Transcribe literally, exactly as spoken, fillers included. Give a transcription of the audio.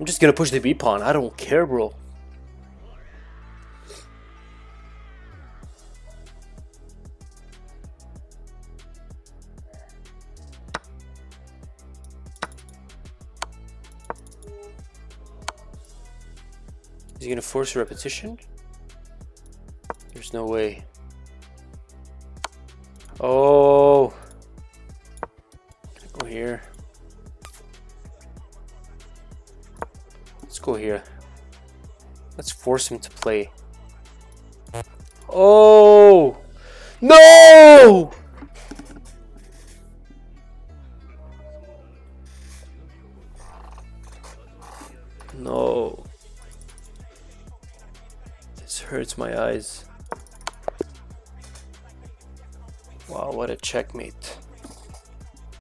I'm just gonna push the B pawn. I don't care, bro. Is he gonna force a repetition? There's no way. Oh, go here. Let's go here. Let's force him to play. Oh no! No. This hurts my eyes. Wow, what a checkmate.